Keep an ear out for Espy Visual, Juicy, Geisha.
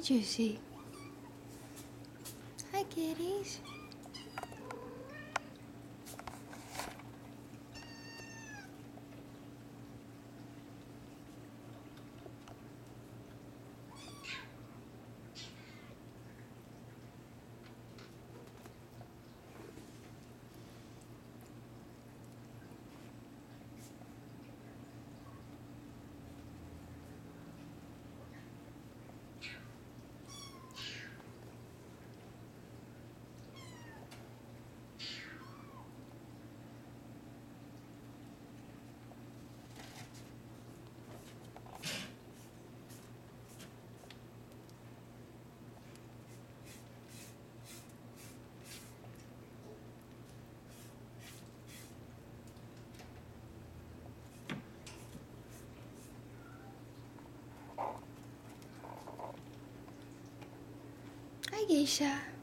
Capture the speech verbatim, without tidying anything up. Hi, Juicy. Hi, kitties. Hi, Geisha.